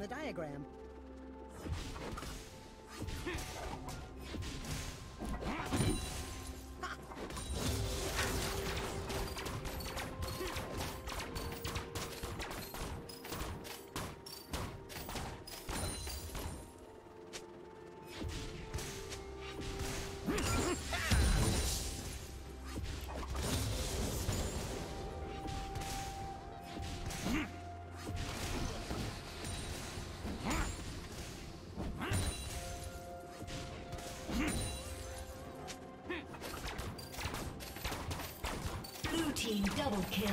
The diagram. Double kill.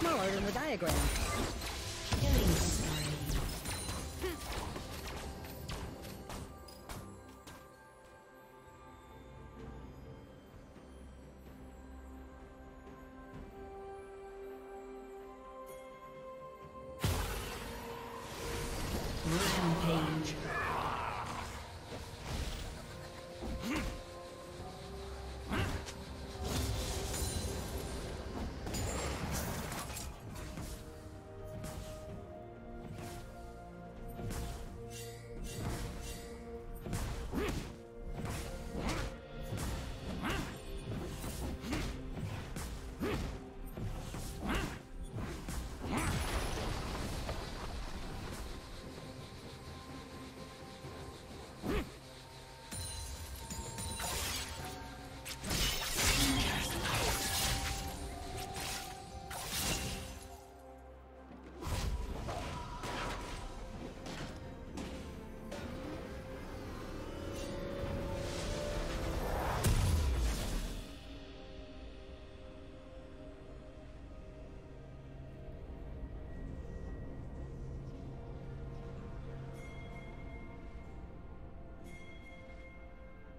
Smaller than the diagram.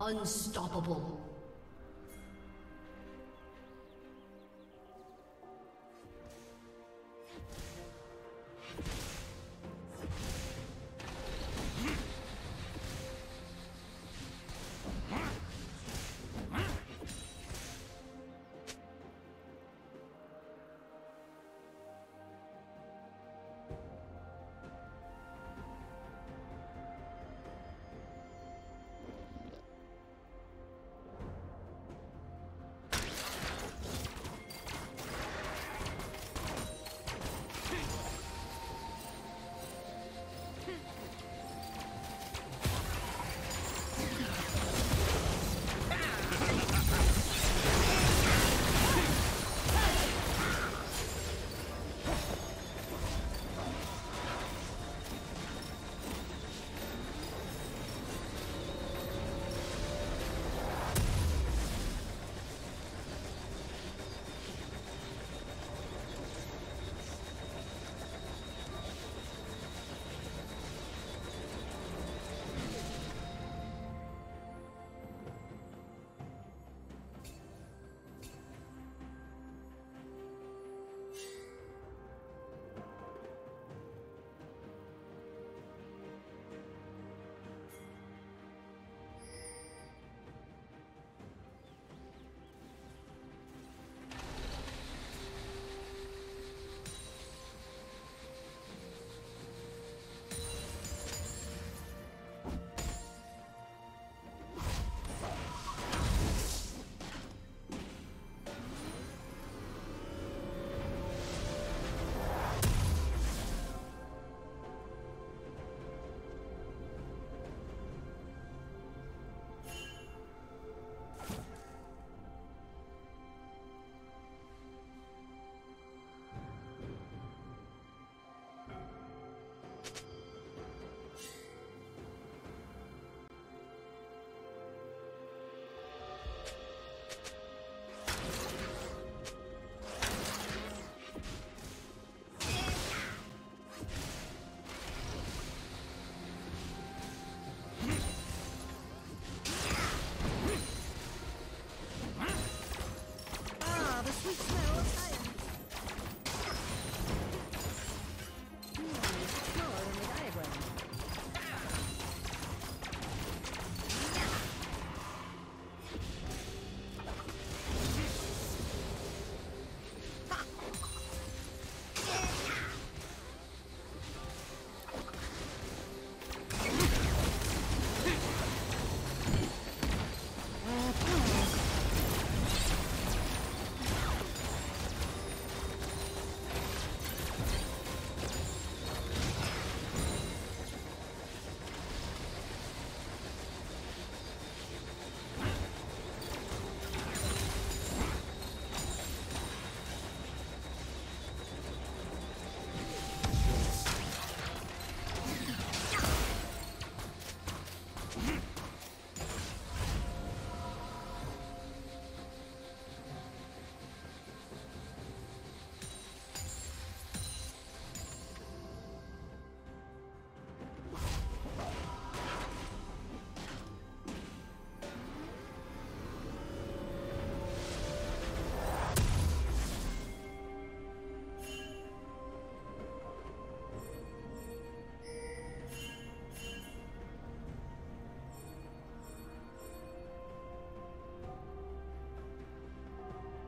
Unstoppable.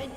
Red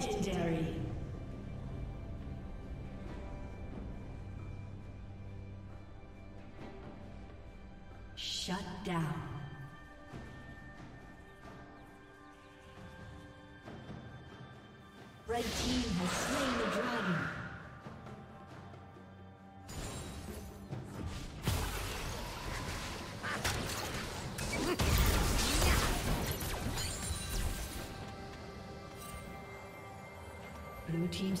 Legendary. Shut down. Red team has slain the dragon. Blue team's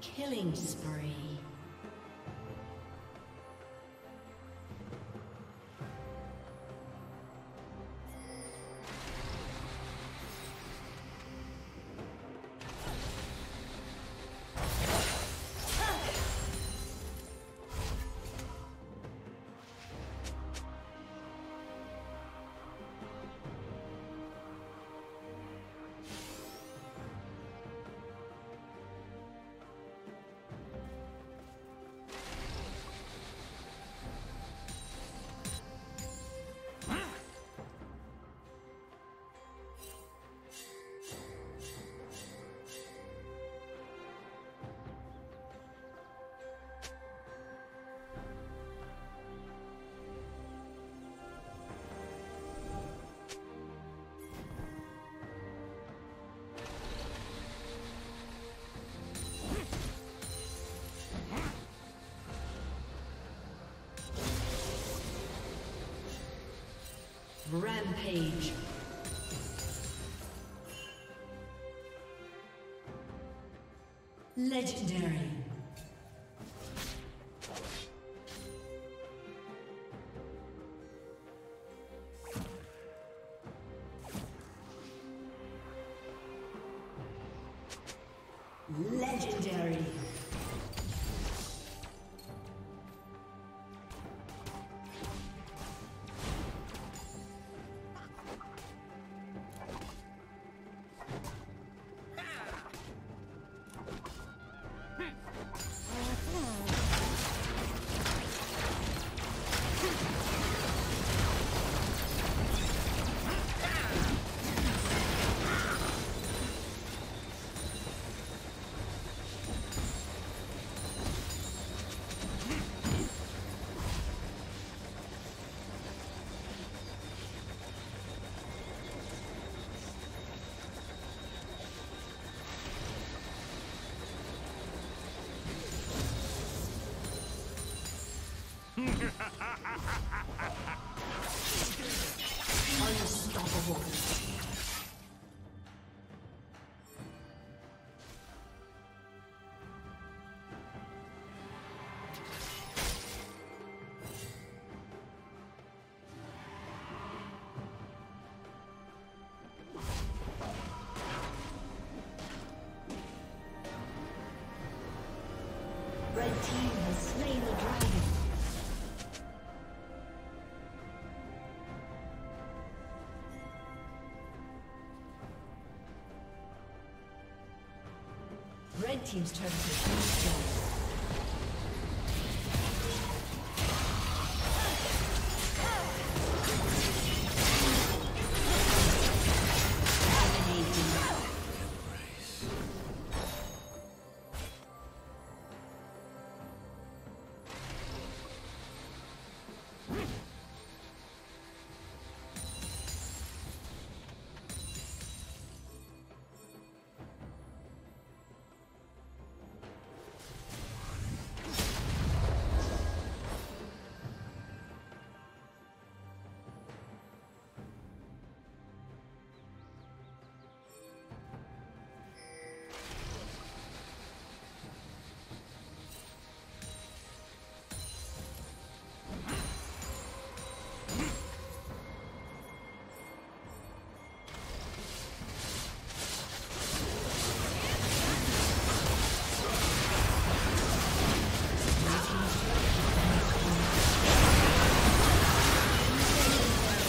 Killing spree. Rampage. Legendary. Legendary. Unstoppable. Red team has slain the dragon. Red team's turn to team's turret has been destroyed.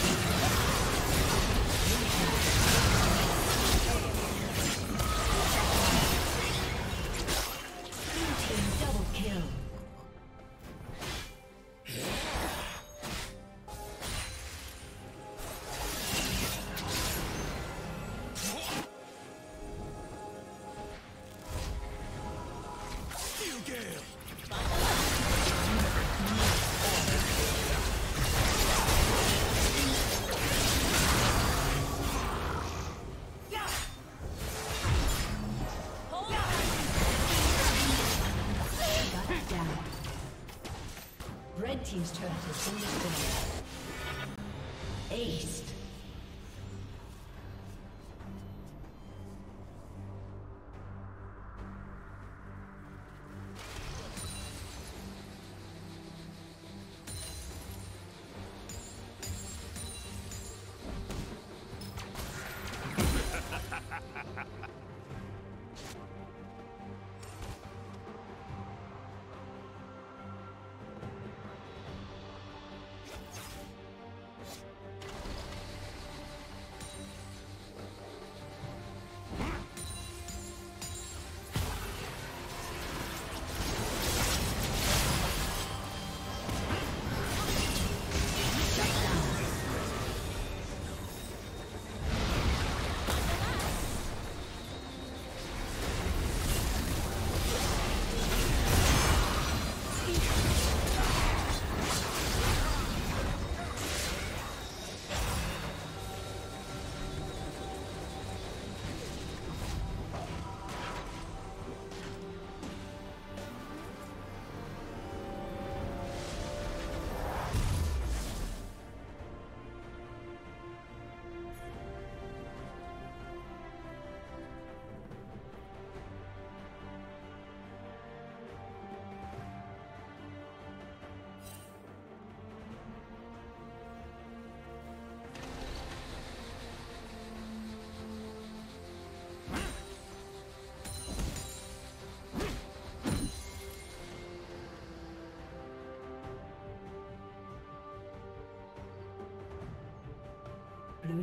Ace. Blue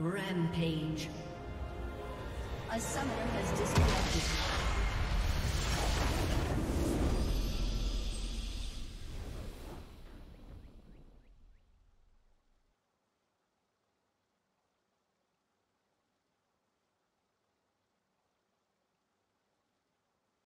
Rampage. A summoner has disconnected.